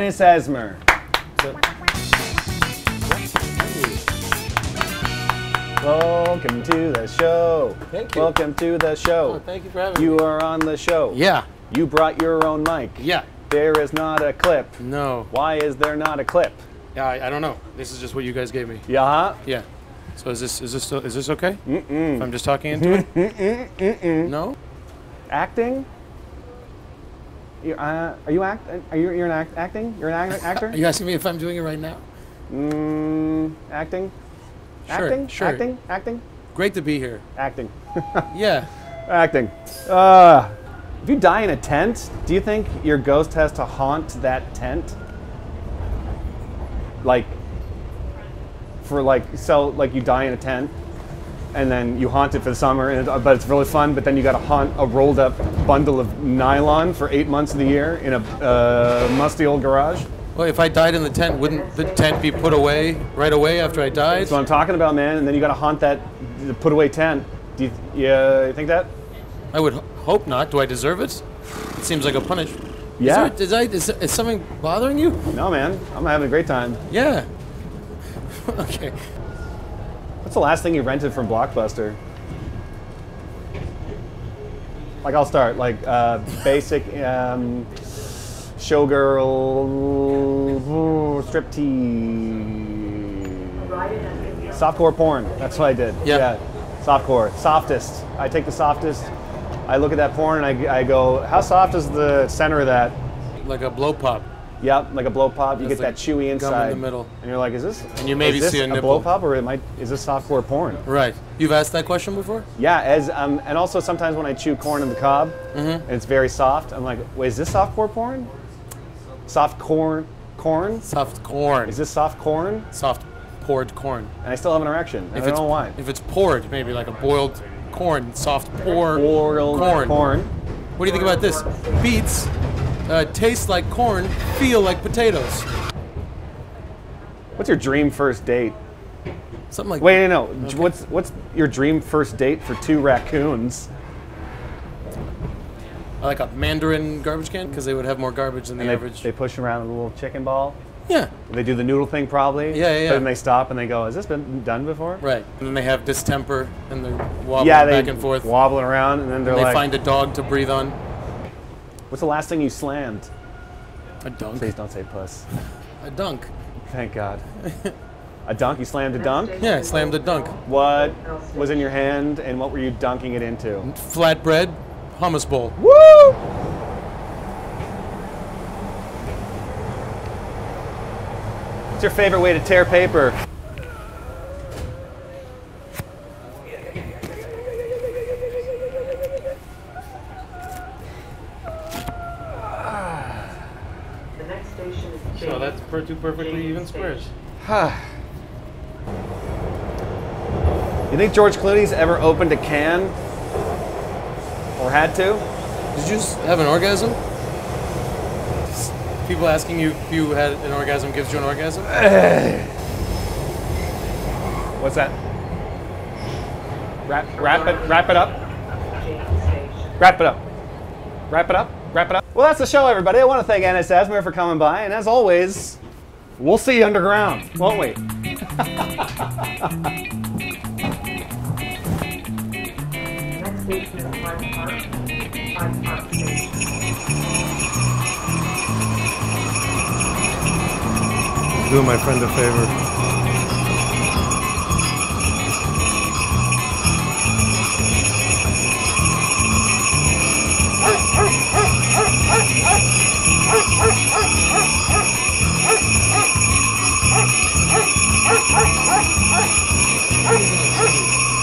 Ennis Esmer. Welcome to the show. Thank you. Welcome to the show. Oh, thank you for having me. You are on the show. Yeah. You brought your own mic. Yeah. There is not a clip. No. Why is there not a clip? Yeah, I don't know. This is just what you guys gave me. Yeah. Yeah. So is this okay? Mm-mm. If I'm just talking into it. Mm-mm. No. Acting. You're an actor. Are you asking me if I'm doing it right now? Acting. Sure, acting. Great to be here. Acting. Yeah. Acting. If you die in a tent, do you think your ghost has to haunt that tent? Like, like you die in a tent, and then you haunt it for the summer, and but it's really fun. But then you got to haunt a rolled-up bundle of nylon for 8 months of the year in a musty old garage. Well, if I died in the tent, wouldn't the tent be put away right away after I died? That's what I'm talking about, man. And then you got to haunt that put-away tent. Do you think that? I would hope not. Do I deserve it? It seems like a punishment. Yeah. Is something bothering you? No, man. I'm having a great time. Yeah. Okay. What's the last thing you rented from Blockbuster? Like, I'll start. Like, basic... Showgirl, striptease, softcore porn. That's what I did. Yep. Yeah, softcore, softest. I take the softest. I look at that porn and I go, how soft is the center of that? Like a blow pop. Yep, like a blow pop. You get like that chewy inside, gum in the middle, and you're like, is this? And you maybe see a nipple. Blow pop, or is this softcore porn? Right. You've asked that question before. Yeah, and also sometimes when I chew corn on the cob, and it's very soft, I'm like, wait, is this softcore porn? Soft corn, corn? Soft corn. Is this soft corn? Soft poured corn. And I still have an erection. I don't know why. If it's poured, maybe like a boiled corn, soft boiled corn. What do you think about this? Beets taste like corn, feel like potatoes. What's your dream first date? Something like wait, no, no. Okay. What's your dream first date for two raccoons? Like a Mandarin garbage can, because they would have more garbage than the average. They push around with a little chicken ball. Yeah. They do the noodle thing probably. Yeah, yeah. But then they stop and they go, has this been done before? Right. And then they have distemper and they're wobbling back and forth. Wobbling around, and then they're like... they find a dog to breathe on. What's the last thing you slammed? A dunk. Please don't say puss. A dunk. Thank God. A dunk? You slammed a dunk? Yeah, I slammed a dunk. What was in your hand and what were you dunking it into? Flatbread. Hummus bowl. Woo! What's your favorite way to tear paper? The next station is James. So that's two perfectly even squares. You think George Clooney's ever opened a can? Or had to? Did you just have an orgasm? Just people asking you if you had an orgasm gives you an orgasm? What's that? Wrap it up. Well, that's the show, everybody. I want to thank Ennis Esmer for coming by, and as always, we'll see you underground, won't we? Station of Hyde Park Station. Do my friend a favor.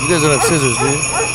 You guys don't have scissors, do you?